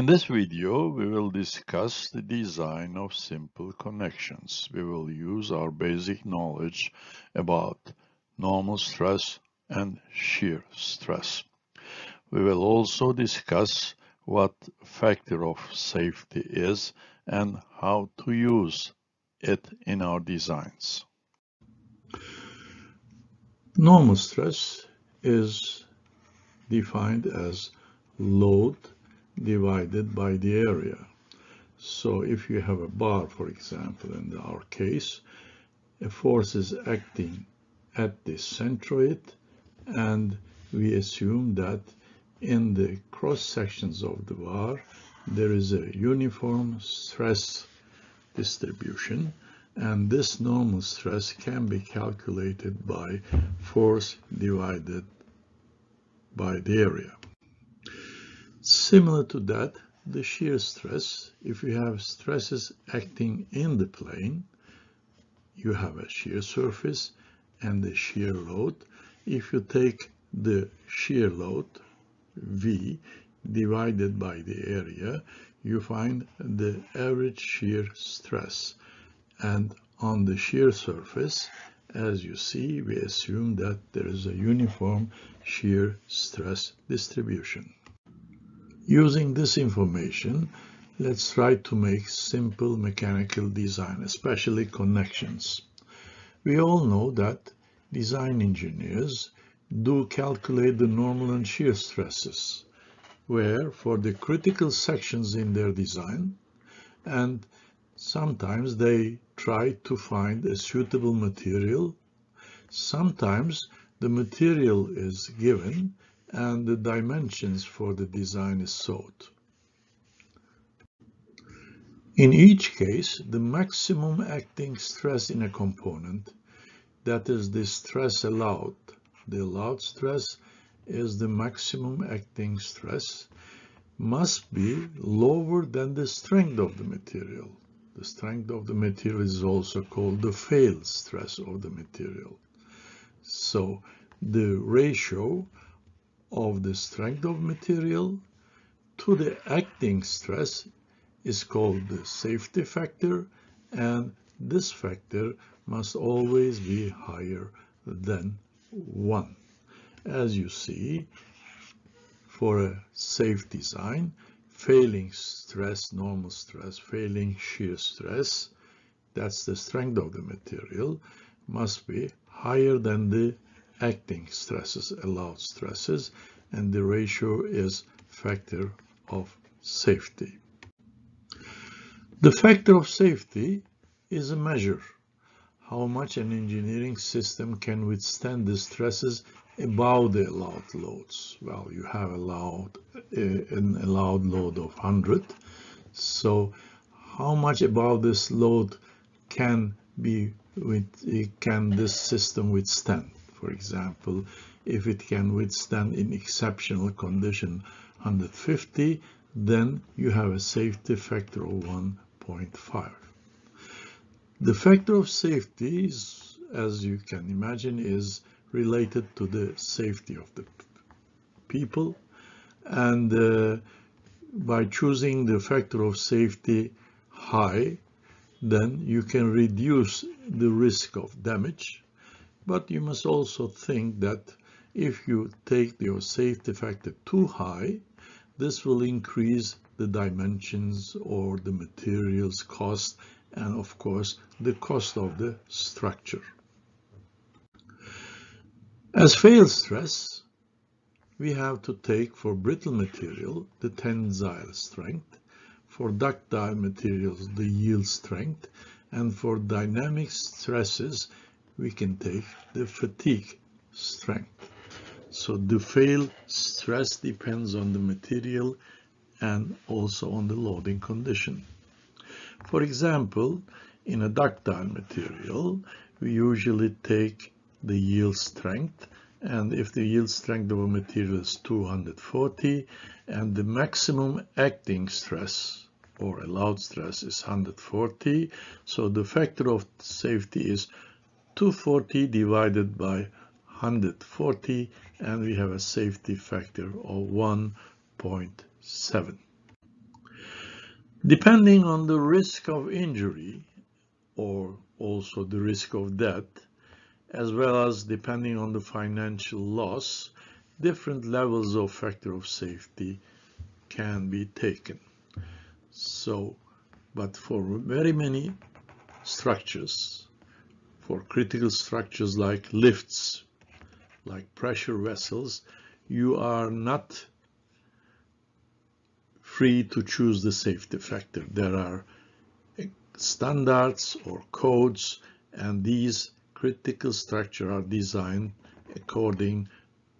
In this video, we will discuss the design of simple connections. We will use our basic knowledge about normal stress and shear stress. We will also discuss what factor of safety is and how to use it in our designs. Normal stress is defined as load divided by the area. So if you have a bar, for example, in our case, a force is acting at the centroid, and we assume that in the cross sections of the bar there is a uniform stress distribution, and this normal stress can be calculated by force divided by the area. Similar to that, the shear stress, if you have stresses acting in the plane, you have a shear surface and the shear load. If you take the shear load, V, divided by the area, you find the average shear stress. And on the shear surface, as you see, we assume that there is a uniform shear stress distribution. Using this information, let's try to make simple mechanical design, especially connections. We all know that design engineers do calculate the normal and shear stresses, where for the critical sections in their design, and sometimes they try to find a suitable material. Sometimes the material is given and the dimensions for the design is sought. In each case, the maximum acting stress in a component, that is the stress allowed. The allowed stress is the maximum acting stress, must be lower than the strength of the material. The strength of the material is also called the fail stress of the material. So the ratio of the strength of material to the acting stress is called the safety factor, and this factor must always be higher than 1. As you see, for a safe design, failing stress, normal stress, failing shear stress, that's the strength of the material, must be higher than the acting stresses, allowed stresses, and the ratio is factor of safety. The factor of safety is a measure. How much an engineering system can withstand the stresses above the allowed loads? Well, you have an allowed load of 100. So how much above this load can this system withstand? For example, if it can withstand in exceptional condition 150, then you have a safety factor of 1.5. The factor of safety is, as you can imagine, is related to the safety of the people, and by choosing the factor of safety high, then you can reduce the risk of damage. But you must also think that if you take your safety factor too high, this will increase the dimensions or the materials cost, and of course the cost of the structure. As fail stress, we have to take for brittle material the tensile strength, for ductile materials the yield strength, and for dynamic stresses we can take the fatigue strength. So the fail stress depends on the material and also on the loading condition. For example, in a ductile material, we usually take the yield strength, and if the yield strength of a material is 240 and the maximum acting stress or allowed stress is 140, so the factor of safety is 240 divided by 140, and we have a safety factor of 1.7. Depending on the risk of injury, or also the risk of death, as well as depending on the financial loss, different levels of factor of safety can be taken. So, but for very many structures, for critical structures like lifts, like pressure vessels, you are not free to choose the safety factor. There are standards or codes, and these critical structures are designed according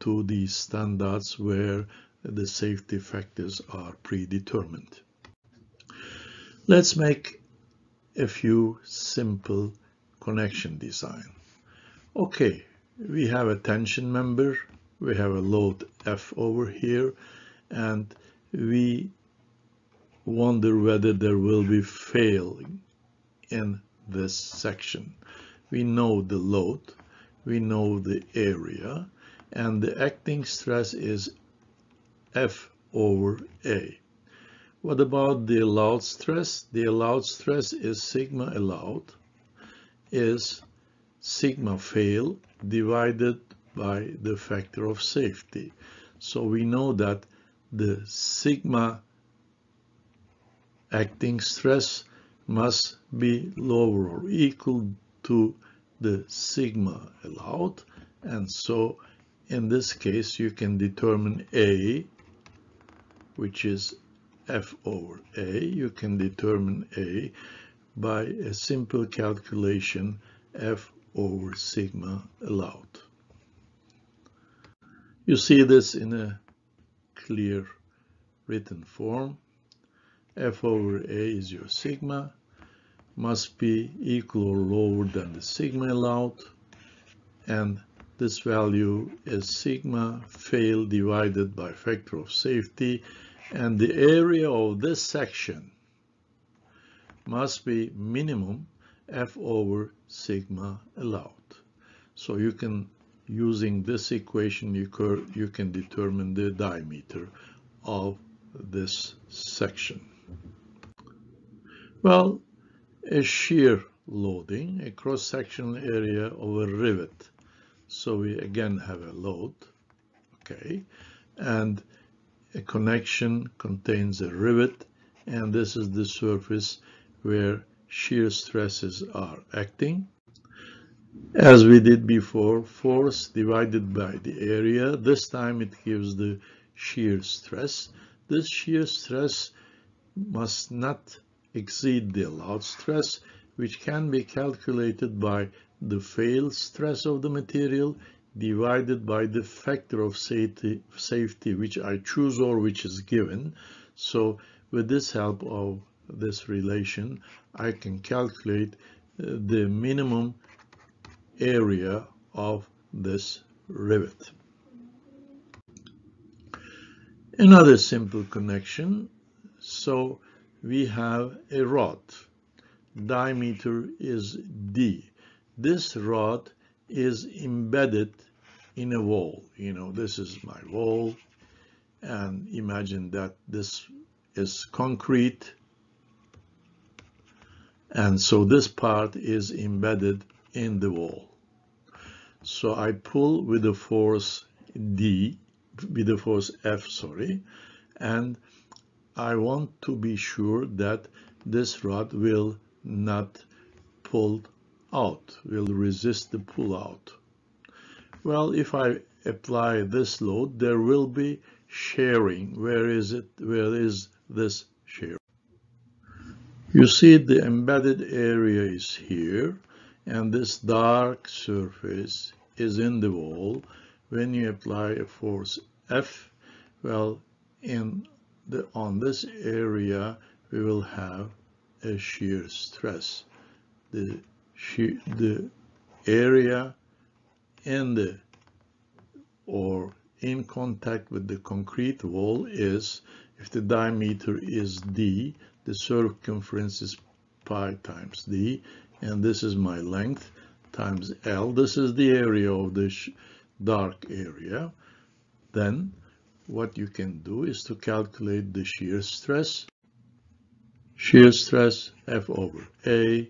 to these standards where the safety factors are predetermined. Let's make a few simple connection design. Okay, we have a tension member, we have a load F over here, and we wonder whether there will be failing in this section. We know the load, we know the area, and the acting stress is F over A. What about the allowed stress? The allowed stress is sigma allowed is sigma fail divided by the factor of safety. So we know that the sigma acting stress must be lower or equal to the sigma allowed, and so in this case you can determine A, which is F over A. You can determine A by a simple calculation, F over sigma allowed. You see this in a clear written form. F over A is your sigma, must be equal or lower than the sigma allowed, and this value is sigma fail divided by factor of safety, and the area of this section must be minimum F over sigma allowed. So you can, using this equation, you can determine the diameter of this section. Well, a shear loading, a cross-sectional area of a rivet. So we again have a load, okay, and a connection contains a rivet, and this is the surface where shear stresses are acting. As we did before, force divided by the area. This time it gives the shear stress. This shear stress must not exceed the allowed stress, which can be calculated by the fail stress of the material divided by the factor of safety which I choose or which is given. So with this help of this relation, I can calculate the minimum area of this rivet. Another simple connection. So we have a rod. Diameter is D. This rod is embedded in a wall. You know, this is my wall, and imagine that this is concrete, and so this part is embedded in the wall. So I pull with the force F, sorry, and I want to be sure that this rod will not pull out, will resist the pull out. Well, if I apply this load, there will be shearing. Where is it? Where is this shear? You see the embedded area is here, and this dark surface is in the wall. When you apply a force F, well, on this area we will have a shear stress. The area in contact with the concrete wall is, if the diameter is D, the circumference is pi times D, and this is my length times L. This is the area of the dark area. Then what you can do is to calculate the shear stress. Shear stress F over A,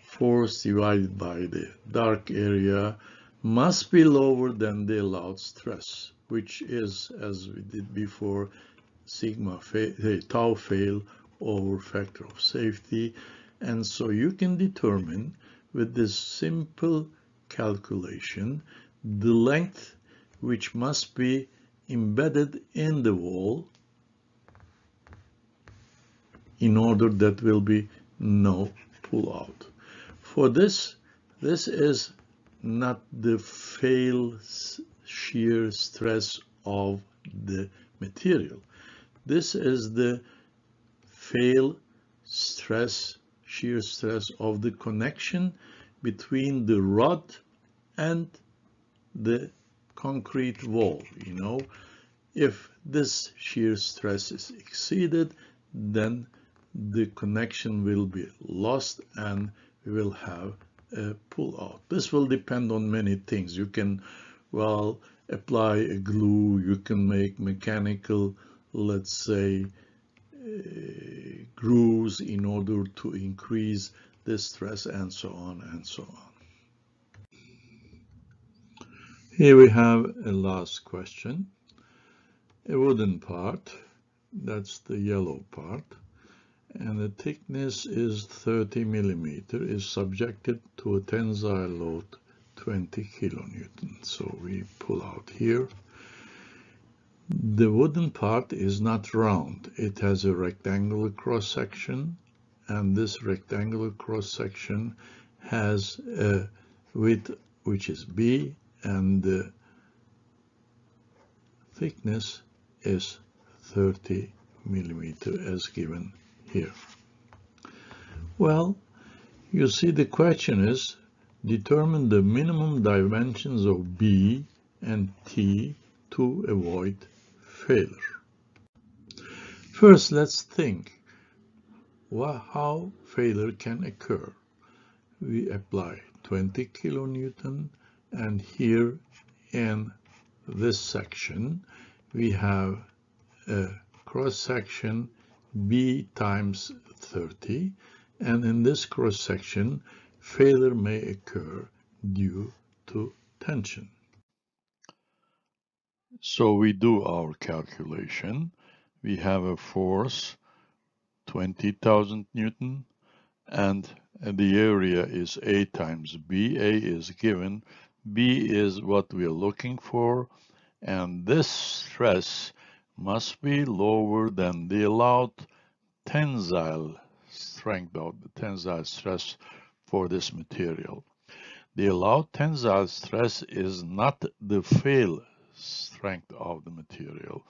force divided by the dark area, must be lower than the allowed stress, which is, as we did before, tau fail over factor of safety. And so you can determine with this simple calculation the length which must be embedded in the wall in order that there will be no pull out. For this is not the fail shear stress of the material. This is the fail stress, shear stress of the connection between the rod and the concrete wall. You know, if this shear stress is exceeded, then the connection will be lost and we will have a pull out. This will depend on many things. You can, well, apply a glue, you can make mechanical, let's say, grooves in order to increase the stress, and so on and so on. Here we have a last question. A wooden part, that's the yellow part, and the thickness is 30 millimeter, is subjected to a tensile load 20 kilonewton. So we pull out here. The wooden part is not round. It has a rectangular cross-section, and this rectangular cross-section has a width which is B, and the thickness is 30 millimeter as given here. Well, you see, the question is determine the minimum dimensions of B and T to avoid failure. First, let's think how failure can occur. We apply 20 kilonewton, and here in this section we have a cross-section B times 30, and in this cross-section failure may occur due to tension. So we do our calculation. We have a force 20,000 Newton, and the area is A times B. A is given, B is what we are looking for, and this stress must be lower than the allowed tensile strength or the tensile stress for this material. The allowed tensile stress is not the fail strength of the material.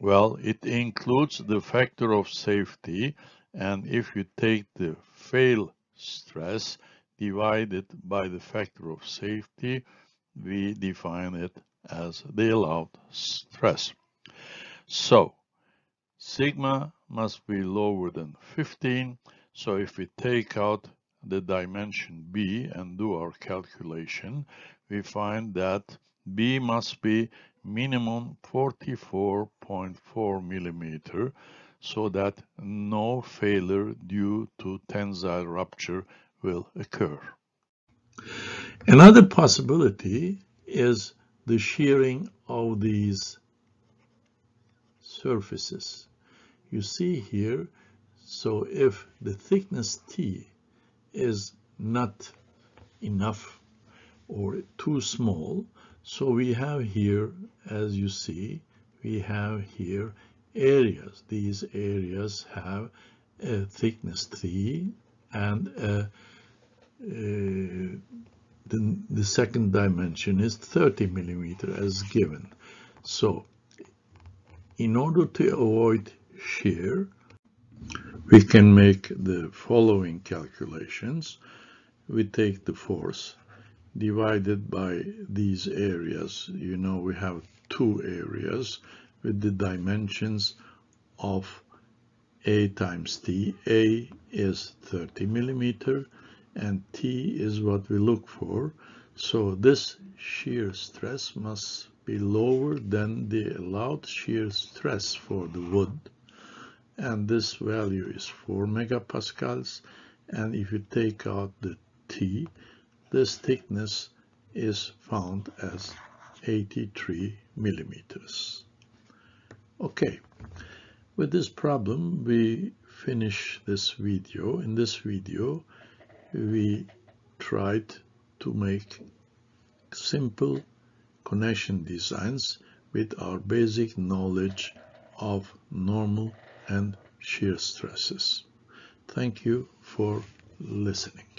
Well, it includes the factor of safety, and if you take the fail stress divided by the factor of safety, we define it as the allowed stress. So, sigma must be lower than 15. So if we take out the dimension B and do our calculation, we find that B must be minimum 44.4 millimeter, so that no failure due to tensile rupture will occur. Another possibility is the shearing of these surfaces. You see here, so if the thickness T is not enough or too small, so we have here, as you see, we have here areas. These areas have a thickness T, and the second dimension is 30 millimeter as given. So in order to avoid shear, we can make the following calculations. We take the force divided by these areas. You know, we have two areas with the dimensions of A times T. A is 30 millimeter, and T is what we look for. So this shear stress must be lower than the allowed shear stress for the wood, and this value is 4 megapascals. And if you take out the T, this thickness is found as 83 millimeters. Okay, with this problem we finish this video. In this video we tried to make simple connection designs with our basic knowledge of normal and shear stresses. Thank you for listening.